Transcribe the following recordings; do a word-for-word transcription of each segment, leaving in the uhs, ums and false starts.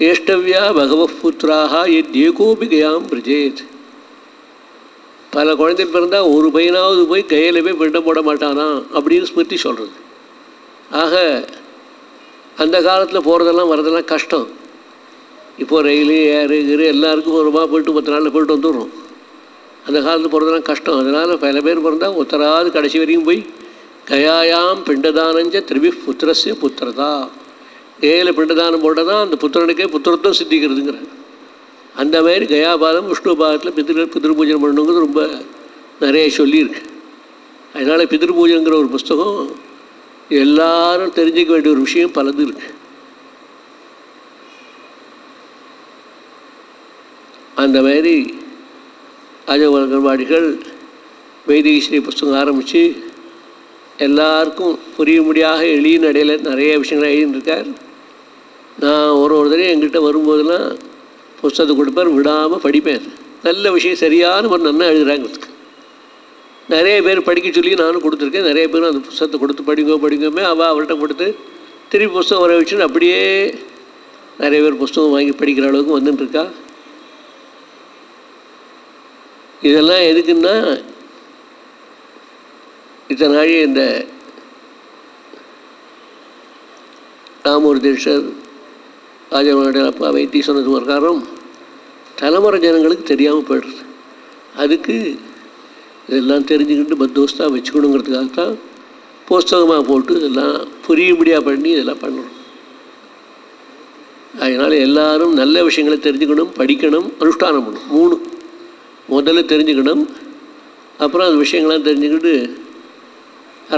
ज्येष्ठव्या भगवपुत्राः यद्येकोपि गयां व्रजेत् पल कुछ पिंदा और पैनावद कई पिंड माटाना अब स्मृति सुल आग अंत काल वर्दा कष्ट इो रैल ऐर एल्को और पत् ना पड़ो अंत काल कष्ट पल पे पिंदा उत्तरा कड़सि वरी गयायाम पिंडदान त्रिभि पुत्र से पुत्रता गयल पिंडदान पड़ा अत्रन पुत्रत्व सिद्धिक अंमारी गया पादम विष्णु पाद पितृ पितृ पूजन पड़ों रोम ना पितृ पूजन और पुस्तक एल्लारुम तेरिंजिक्क वेंडिय ओरु विषयम पलदु इरुक्कु अंद मारी आजवाडिकल वैदिक श्री पुस्तक आरम्बिच्चु एल्लारुक्कुम पुरियुम्बडियाग एलिय नडेयिल नरेय विषयंगळ एळुदिरुक्कार नान ओरु ओरु तडवै एंगिट्ट वरुम्बोदुल्लाम पुस्तकत्तै कोडुप्पेन विडाम पडिप्पेन नल्ल विषयम सरियान ओरु नन्ना एळुदुरांगा नरिया पे पड़ी चली नानूँ को नया पे अंत पुस्तक को पड़ी पड़ेंगे आवट को तिरपी पुस्तक वह वे अब नया पे पुस्तक वांगी पड़क वंटा इतना यदकना इतना रामूर दीक्षर राजा वैद्यन कारण तलम जन पड़ अद्क இதெல்லாம் தெரிஞ்சிக்கிட்டு பத்தோஸ்தா வெச்சுக்கணும்ங்கிறதுக்காக தான் புத்தகமா போட்டு இதெல்லாம் புரியும்படியா பண்ணி இதெல்லாம் பண்ணுறோம். அதனால எல்லாரும் நல்ல விஷயங்களை தெரிஞ்சிக்கணும், படிக்கணும், அனுஷ்டானம் பண்ணணும். மூணு முதல்ல தெரிஞ்சிக்கணும், அப்புறம் அந்த விஷயங்களை தெரிஞ்சிக்கிட்டு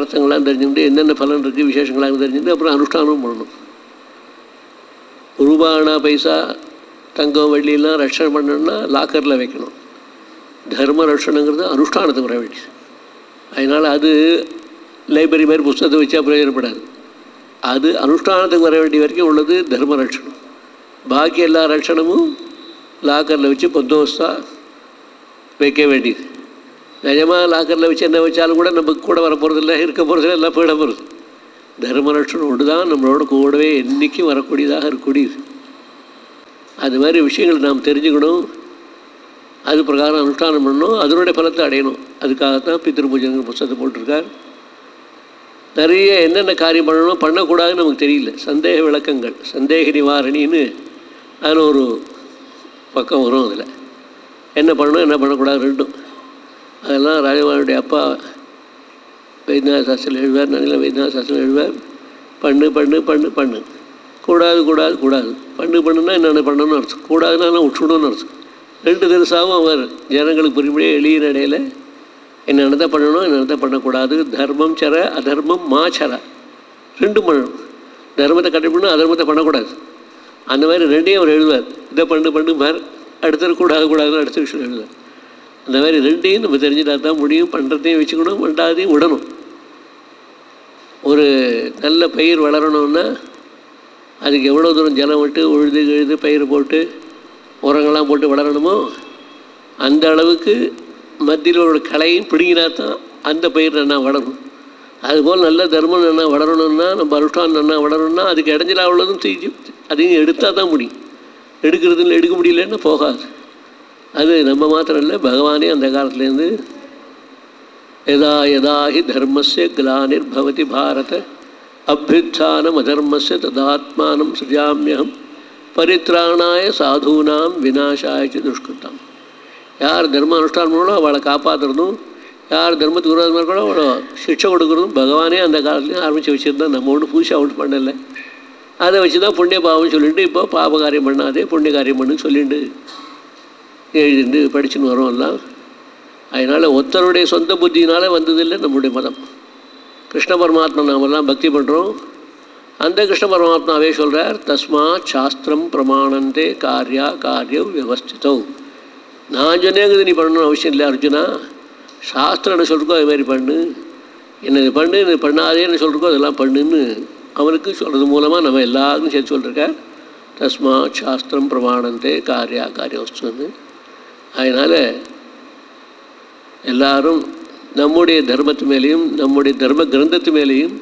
அர்த்தங்களாம் தெரிஞ்சிக்கிட்டு என்னென்ன பலன் இருக்கு விசேஷங்களா தெரிஞ்சிக்கிட்டு அப்புறம் அனுஷ்டானம் பண்ணணும். ரூபானா பைசா தங்கம் வெள்ளி எல்லாம் ரஷன் பண்ணணும்னா லாக்கர்ல வைக்கணும். धर्म रक्षणங்கிறது அனுஷ்டானத்து வர வேண்டியது. அதனால அது லைப்ரரி மாதிரி புத்தகத்தை வச்சா பிரயோஜனப்படாது. அது அனுஷ்டானத்துக்கு வர வேண்டிய வரைக்கும் உள்ளது தர்ம ரட்சணம். பாக்கி எல்லா ரட்சணமும் லாக்கரில் வச்சு பந்தோஸ்தா வைக்க வேண்டியது. நிஜமாக லாக்கரில் வச்சு என்ன வச்சாலும் கூட நமக்கு கூட வர போகிறதில்ல, இருக்க போகிறதில்ல, எல்லாம் போயிட போகிறது. தர்ம ரட்சணம் ஒன்று தான் நம்மளோட கூடவே என்றைக்கும் வரக்கூடியதாக இருக்கக்கூடியது. அது மாதிரி விஷயங்களை நாம் தெரிஞ்சுக்கணும். அது பிரகாரம் அனுஷ்டானம் பண்ணணும், அதனுடைய பலத்தை அடையணும். அதுக்காகத்தான் பித்ரு பூஜனங்கிற புத்தகத்தை போட்டிருக்கார். நிறைய என்னென்ன காரியம் பண்ணணும் பண்ணக்கூடாதுன்னு நமக்கு தெரியல. சந்தேக விளக்கங்கள், சந்தேக நிவாரணின்னு அதில் ஒரு பக்கம் வரும். அதில் என்ன பண்ணணும் என்ன பண்ணக்கூடாது ரெண்டும் அதெல்லாம் ராஜபானுடைய அப்பா வேதநாத சாஸ்திரம் எழுதுவார். நல்ல வேதநாத சாஸ்திரம் எழுதுவார். பண்ணு பண்ணு பண்ணு பண்ணு கூடாது கூடாது கூடாது பண்ணு பண்ணுன்னா என்னென்ன பண்ணணும்னு அர்த்தம், கூடாதுன்னா விட்டுடணும்னு அர்த்தம். ரெண்டு தினசாவும் ஜனங்களுக்கு புரியும்படியே எளிய நடையில் என்னென்னதை பண்ணணும் என்னென்னதை பண்ணக்கூடாது, தர்மம் சர அதர்மம் மா சர ரெண்டும் பண்ணணும். தர்மத்தை கடைப்பிடிக்கணும், அதர்மத்தை பண்ணக்கூடாது. அந்த மாதிரி ரெண்டையும் அவர் எழுதுவார். இதை பண்ணு பண்ணு பார், அடுத்தது கூடாது கூடாதுன்னு அடுத்த விஷயம் எழுதுவார். அந்த மாதிரி ரெண்டையும் நம்ம தெரிஞ்சுட்டா தான் முடியும். பண்ணுறதையும் வச்சுக்கணும், பண்ணாதையும் விடணும். ஒரு நல்ல பயிர் வளரணும்னா அதுக்கு எவ்வளோ தூரம் ஜலம் விட்டு உழுது எழுது பயிர் போட்டு உரங்கள்லாம் போட்டு வளரணுமோ அந்த அளவுக்கு மத்தியில் ஒரு கலையும் பிடிங்கினா தான் அந்த பயிர் நல்லா வளரும். அதுபோல் நல்ல தர்மம் நல்லா வளரணும்னா நம்ம அனுஷ்டானம் நல்லா வளரணும்னா அதுக்கு இடைஞ்சல் அவ்வளோதும் செஞ்சு அதையும் எடுத்தால் தான் முடியும். எடுக்கிறது இல்லை, எடுக்க முடியலன்னு போகாது. அது நம்ம மாத்திரம் இல்லை, பகவானே அந்த காலத்துலேருந்து எதா எதா ஹி தர்மஸ்ய கிலானிர் பவதி பாரத அபியுத்தானம் அதர்மஸ்ய ததாத்மானம் சுஜாமியம் परित्राणाय साधूनाम विनाशाय दुष्कृतम. यार धर्म अनुष्ठान पड़ो अवड़ा कापात्रदूँ, यार धर्म विरोधम अवड़ा शिक्षा को भगवाने अंत काल आरमच वचर नम वो पूजा उठ पड़े अ वैसा पुण्य पापमेंट इन पाप कार्यम पड़ा पुण्य कार्यम पड़े पड़चन वरों सवंत बुद्धिना वह नम्बे मतम कृष्ण परमात्मा नाम भक्ति पड़ो अंत कृष्ण परमात्मावे சொல்றார். தஸ்மாத் சாஸ்திரம் பிரமாணந்தே கார்யா கார்ய வியவஸ்திதௌ. நான் சொன்னேங்கிறது நீ பண்ணணும்னு அவசியம் இல்லை அர்ஜுனா. சாஸ்திரம் என்ன சொல்லிருக்கோ அது மாதிரி பண்ணு, என்னது பண்ணு இது பண்ணாதே என்ன சொல்லிருக்கோ அதெல்லாம் பண்ணுன்னு அவனுக்கு சொல்கிறது மூலமாக நம்ம எல்லாருக்கும் சேர்த்து சொல்லியிருக்கார். தஸ்மாத் சாஸ்திரம் பிரமாணந்தே கார்யா காரிய வியவஸ்திதௌ. அதனால் எல்லாரும் நம்முடைய தர்மத்து மேலேயும் நம்முடைய தர்ம கிரந்தத்து மேலேயும்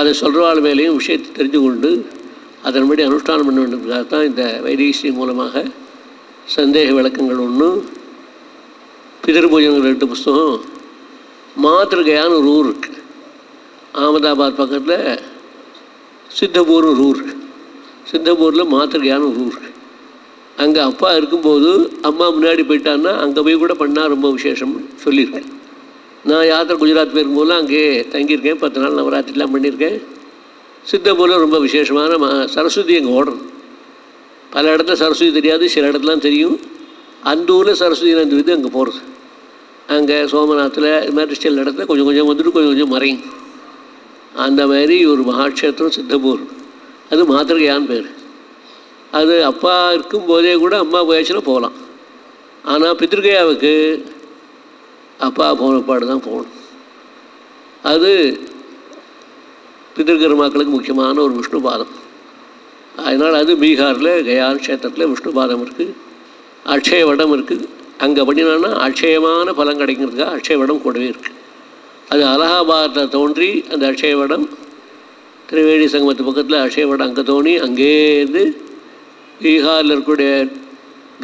அதை சொல்கிற ஆள் மேலேயும் விஷயத்தை தெரிஞ்சுக்கொண்டு அதன்படி அனுஷ்டானம் பண்ண வேண்டும்காக தான் இந்த வைதீசி மூலமாக சந்தேக விளக்கங்கள் ஒன்று, பிதிரு பூஜனங்கள் ரெண்டு புஸ்தகம், மாத்திருக்கையான ஒரு ஊர் இருக்குது அகமதாபாத் பக்கத்தில் சித்தபூர்னு ஒரு ஊர். சித்தபூரில் மாத்திருக்கையான ஒரு ஊர். அங்கே அப்பா இருக்கும்போது அம்மா முன்னாடி போயிட்டான்னா அங்கே போய் கூட பண்ணால் ரொம்ப விசேஷம்னு சொல்லியிருக்கேன். நான் யாத்திரை குஜராத் போயிருக்கும்போதெல்லாம் அங்கேயே தங்கியிருக்கேன். பத்து நாள் நவராத்திரிலாம் பண்ணியிருக்கேன். சித்தபூரில் ரொம்ப விசேஷமான மா சரஸ்வதி அங்கே ஓடுறது. பல இடத்துல சரஸ்வதி தெரியாது, சில இடத்துலாம் தெரியும். அந்த ஊரில் சரஸ்வதி நந்தி வந்து அங்கே போகிறது. அங்கே சோமநாத்தில் இது மாதிரி சில இடத்துல கொஞ்சம் கொஞ்சம் வந்துட்டு கொஞ்சம் கொஞ்சம் மறையும். அந்த மாதிரி ஒரு மகாக்ஷேத்திரம் சித்தபூர். அது மாத்திரையான்னு பேர். அது அப்பா இருக்கும்போதே கூட அம்மா போயாச்சுன்னா போகலாம். ஆனால் பித்திருக்கையாவுக்கு அப்பா போன பாடு தான் போகணும். அது பித்திருக்கர்மாக்களுக்கு முக்கியமான ஒரு விஷ்ணு பாதம். அதனால் அது பீகாரில் கயான் க்ஷேத்திரத்தில் விஷ்ணு பாதம் இருக்குது. அக்ஷய வடம் இருக்குது. அங்கே பண்ணினான்னா அக்ஷயமான பலம் கிடைக்கிறதுக்காக அக்ஷய வடம் கூடவே இருக்குது. அது அலகாபாத்தில் தோன்றி அந்த அக்ஷய வடம் திரிவேணி சங்கமத்து பக்கத்தில் அக்ஷய வடம் அங்கே தோணி அங்கேருந்து பீகாரில் இருக்கக்கூடிய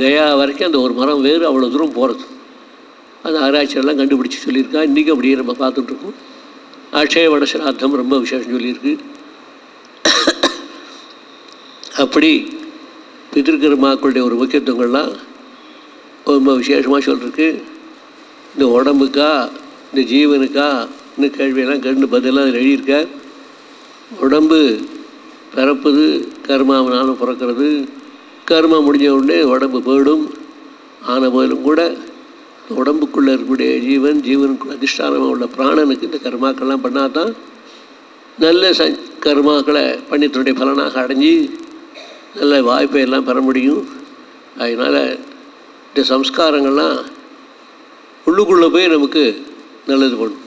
கயா வரைக்கும் அந்த ஒரு மரம் வேறு அவ்வளோ தூரம் போகிறது. அது ஆராய்ச்சியெல்லாம் கண்டுபிடிச்சி சொல்லியிருக்கா. இன்றைக்கும் அப்படியே நம்ம பார்த்துட்ருக்கோம். அக்ஷயவட சிராத்தம் ரொம்ப விசேஷம் சொல்லியிருக்கு. அப்படி பித்திருக்கர்மாக்களுடைய ஒரு முக்கியத்துவங்கள்லாம் ரொம்ப விசேஷமாக சொல்லியிருக்கு. இந்த உடம்புக்கா இந்த ஜீவனுக்கா இன்னும் கேள்வியெல்லாம் கண்டு பதிலாக அதில் எழுதியிருக்க. உடம்பு பிறப்புது, கர்மாவினாலும் பிறக்கிறது. கர்மா முடிஞ்ச உடனே உடம்பு போயிடும். ஆன போதிலும் கூட உடம்புக்குள்ளே இருக்கக்கூடிய ஜீவன், ஜீவனுக்குள்ள அதிஷ்டானமாக உள்ள பிராணனுக்கு இந்த கர்மாக்கள்லாம் பண்ணால் தான் நல்ல ச கர்மாக்களை பண்ணித்தனுடைய பலனாக அடைஞ்சி நல்ல வாய்ப்பை எல்லாம் பெற முடியும். அதனால் இந்த சம்ஸ்காரங்கள்லாம் உள்ளுக்குள்ளே போய் நமக்கு நல்லது பண்ணும்.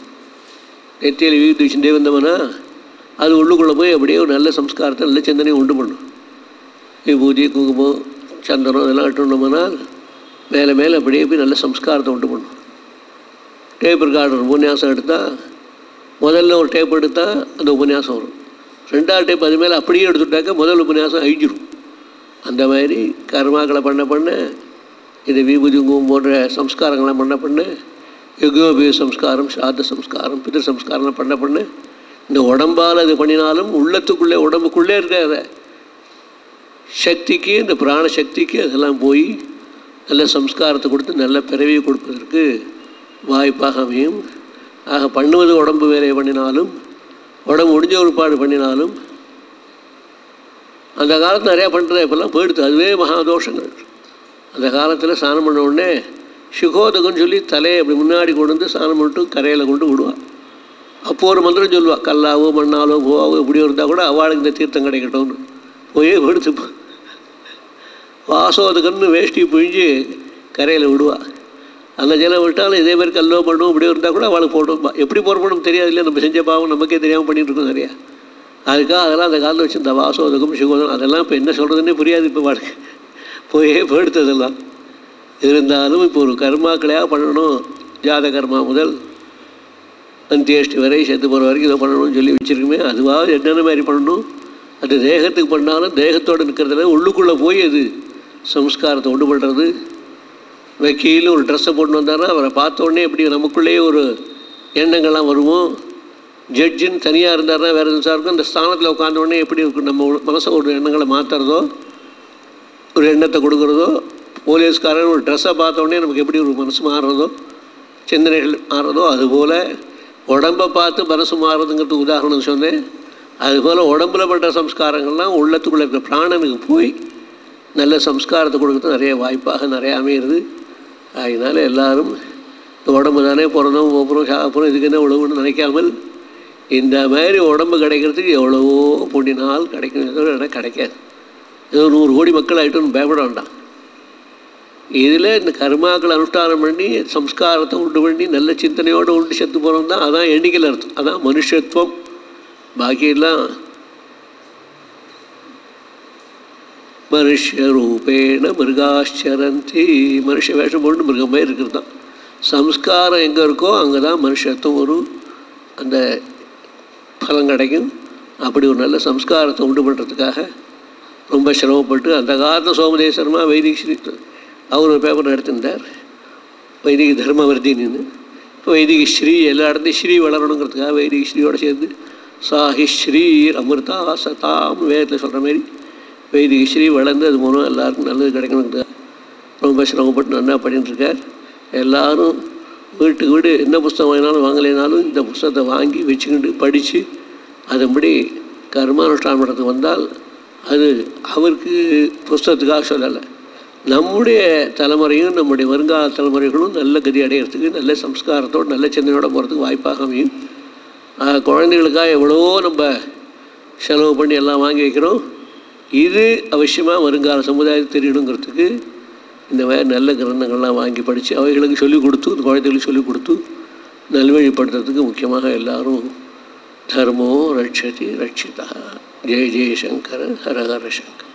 நெத்தியில் வீழ்த்து வச்சுட்டே வந்தோம்னா அது உள்ளுக்குள்ளே போய் அப்படியே ஒரு நல்ல சம்ஸ்காரத்தை நல்ல சிந்தனையும் உண்டு பண்ணும். விபூதி, குங்குமம், சந்தனம் இதெல்லாம் இட்டுனோம்னா மேலே மேலே அப்படியே போய் நல்ல சம்ஸ்காரத்தை உண்டு பண்ணும். டேப் ரெக்கார்டர் உபன்யாசம் எடுத்தால் முதல்ல ஒரு டேப் எடுத்தால் அந்த உபன்யாசம் வரும். ரெண்டாவது டேப் அது மேலே அப்படியே எடுத்துட்டாக்க முதல் உபன்யாசம் அழிஞ்சிடும். அந்த மாதிரி கர்மாக்களை பண்ண பண்ண இது விபூதி குங்குமம் போன்ற சம்ஸ்காரங்கள்லாம் பண்ண பண்ண யுகோபிய சம்ஸ்காரம், சாத்த சம்ஸ்காரம், பிதர் சம்ஸ்காரம்லாம் பண்ண பண்ண இந்த உடம்பால் அது பண்ணினாலும் உள்ளத்துக்குள்ளே உடம்புக்குள்ளே இருக்காத சக்திக்கு இந்த பிராண சக்திக்கு அதெல்லாம் போய் நல்ல சம்ஸ்காரத்தை கொடுத்து நல்ல பிறவியை கொடுப்பதற்கு வாய்ப்பாக அமையும். ஆக பண்ணுவது உடம்பு வேலையை பண்ணினாலும் உடம்பு முடிஞ்ச ஒருபாடு பண்ணினாலும் அந்த காலத்தில் நிறையா பண்ணுறது இப்போல்லாம் போயிடுது. அதுவே மகாதோஷங்கள். அந்த காலத்தில் ஸ்நானம் பண்ண உடனே சுகோதகன்னு சொல்லி தலையை அப்படி முன்னாடி கொண்டு வந்து ஸ்நானம் பண்ணிட்டு கரையில் கொண்டு விடுவாள். அப்போது ஒரு மந்திரம் சொல்லுவாள். கல்லாவோ மண்ணாலோ கோவாவோ இப்படியோ இருந்தால் கூட அவளுக்கு இந்த தீர்த்தம் கிடைக்கட்டும்னு போயே போயிடுத்துப்பா. வாசோதுக்குன்னு வேஷ்டி புழிஞ்சு கரையில் விடுவாள். அந்த ஜலம் விட்டாலும் இதேமாதிரி கல்லோ பண்ணுவோம் இப்படியோ இருந்தால் கூட அவளுக்கு போட்டோம்பா. எப்படி போகிறோம்னு தெரியாது. இல்லை நம்ம செஞ்ச பாவம் நமக்கே தெரியாமல் பண்ணிகிட்டு இருக்கோம் நிறையா. அதுக்காக அதெல்லாம் அந்த காலத்தில் வச்சு இந்த வாசோதுக்கும் சுகோதகம் அதெல்லாம் இப்போ என்ன சொல்கிறதுன்னே புரியாது. இப்போ வாழ்க்கை போயே போயிடுத்ததெல்லாம் இருந்தாலும் இப்போ ஒரு கர்மாக்களையாக பண்ணணும். ஜாத கர்மா முதல் அந்தியேஷ்டி வரை சேர்த்து போகிற வரைக்கும் இதை பண்ணணும்னு சொல்லி வச்சுருக்குமே அதுவாக என்னென்ன மாதிரி பண்ணணும். அது தேகத்துக்கு பண்ணாலும் தேகத்தோடு நிற்கிறதுல உள்ளுக்குள்ளே போய் அது சம்ஸ்காரத்தை உண்டு பண்ணுறது. வக்கீல் ஒரு ட்ரெஸ்ஸை போட்டு வந்தார்னா அவரை பார்த்த உடனே எப்படி நமக்குள்ளேயே ஒரு எண்ணங்கள்லாம் வருமோ. ஜட்ஜின்னு தனியாக இருந்தார்னா வேறு எதுவும் சார் இருக்கும். அந்த ஸ்தானத்தில் உட்காந்த உடனே எப்படி நம்ம மனசை ஒரு எண்ணங்களை மாற்றுறதோ ஒரு எண்ணத்தை கொடுக்குறதோ. போலீஸ்காரன் ஒரு ட்ரெஸ்ஸை பார்த்த உடனே நமக்கு எப்படி ஒரு மனசு மாறுறதோ சிந்தனைகள் மாறுறதோ அதுபோல் உடம்பை பார்த்து மனசு மாறுறதுங்கிறதுக்கு உதாரணம் சொன்னேன். அதுபோல் உடம்புல பண்ணுற சம்ஸ்காரங்கள்லாம் உள்ளத்துக்குள்ளே இருக்கிற பிராணனுக்கு போய் நல்ல சம்ஸ்காரத்தை கொடுக்குறது நிறைய வாய்ப்பாக நிறையா அமையிறது. அதனால் எல்லோரும் இந்த உடம்பு தானே பிறந்தோம் போகிறோம் சாப்பிட்றோம் இதுக்கு என்ன உழவுன்னு நினைக்காமல் இந்த மாதிரி உடம்பு கிடைக்கிறதுக்கு எவ்வளவோ பொண்ணினால் கிடைக்கணும். எனக்கு கிடைக்காது. ஏதோ நூறு கோடி மக்கள் ஆகிட்டோன்னு பயப்பட வேண்டாம். இதில் இந்த கர்மாக்களை அனுஷ்டானம் பண்ணி சம்ஸ்காரத்தை உண்டு பண்ணி நல்ல சிந்தனையோடு உண்டு செத்து போகிறோம் தான். அதான் எண்ணிக்கையில் அர்த்தம். அதான் மனுஷத்துவம். பாக்கியெல்லாம் மனுஷ ரூபேன மிருகாச்சரந்தி. மனுஷ வேஷம் போட்டு மிருகமே இருக்கிறது தான். சம்ஸ்காரம் எங்கே இருக்கோ அங்கே தான் மனுஷத்துவம் வரும். அந்த பலம் கிடைக்கும். அப்படி ஒரு நல்ல சம்ஸ்காரத்தை உண்டு பண்ணுறதுக்காக ரொம்ப சிரமப்பட்டு அந்த காலத்தில் சோமதேவ சர்மா வைதிக ஸ்ரீ அவர் ஒரு பேப்பர் நடத்திருந்தார் வைதிக தர்மவர்த்தின்னு. இப்போ வைதிக ஸ்ரீ எல்லா இடத்தையும் ஸ்ரீ வளரணுங்கிறதுக்காக வைதிக ஸ்ரீயோடு சேர்ந்து சாஹி ஸ்ரீர் அமிர்தா சதாம் வேதத்தில் சொல்கிற மாதிரி வைதிக ஸ்ரீ வளர்ந்து அது மூலம் எல்லாருக்கும் நல்லது கிடைக்கணுங்கிறதுக்காக ரொம்ப சிரமப்பட்டு நல்லா பண்ணிட்டுருக்கார். எல்லோரும் வீட்டுக்கு வீடு என்ன புஸ்தகம் வாங்கினாலும் வாங்கலைனாலும் இந்த புஸ்தகத்தை வாங்கி வச்சுக்கிட்டு படித்து அதுபடி கர்மானுஷ்டானம் பண்ணுறதுக்கு வந்தால் அது அவருக்கு புஸ்தகத்துக்காக சொல்லலை, நம்முடைய தலைமுறையும் நம்முடைய வருங்கால தலைமுறைகளும் நல்ல கதி அடைகிறதுக்கு நல்ல சம்ஸ்காரத்தோடு நல்ல சிந்தனையோடு போகிறதுக்கு வாய்ப்பாக அமையும். குழந்தைகளுக்காக எவ்வளவோ நம்ம செலவு பண்ணி எல்லாம் வாங்கி வைக்கிறோம், இது அவசியமாக வருங்கால சமுதாயத்துக்கு தெரியணுங்கிறதுக்கு இந்த மாதிரி நல்ல கிரந்தங்கள்லாம் வாங்கி படித்து அவைகளுக்கு சொல்லிக் கொடுத்து குழந்தைகளுக்கு சொல்லிக் கொடுத்து நல்வழிப்படுத்துறதுக்கு முக்கியமாக எல்லோரும் தர்மோ ரட்சதி ரட்சிதா. ஜெய ஜெயசங்கர ஹர ஹர சங்கர்.